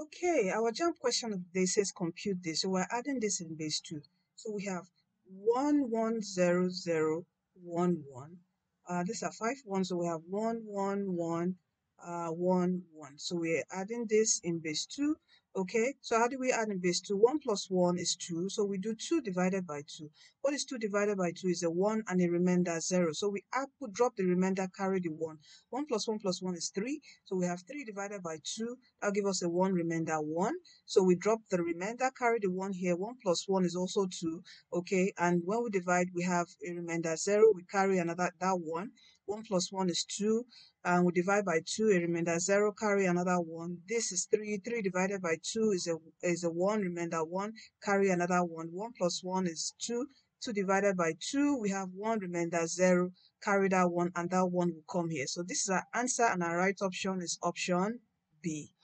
Okay, our jump question of the day says compute this. So we're adding this in base 2. So we have 110011. These are 5 1s, so we have 1 1 1 1 1. So we're adding this in base 2. Okay, so how do we add in base 2? 1 plus 1 is 2. So we do 2 divided by 2. What is 2 divided by 2 is a 1 and a remainder 0. So we drop the remainder, carry the 1. 1 plus 1 plus 1 is 3. So we have 3 divided by 2. That'll give us a 1 remainder 1. So we drop the remainder, carry the 1 here. 1 plus 1 is also 2. Okay, and when we divide, we have a remainder 0. We carry another, that 1. 1 plus 1 is 2, and we divide by 2, a remainder 0, carry another 1. This is 3, 3 divided by 2 is a 1, remainder 1, carry another 1. 1 plus 1 is 2, 2 divided by 2, we have 1, remainder 0, carry that 1, and that 1 will come here. So this is our answer, and our right option is option B.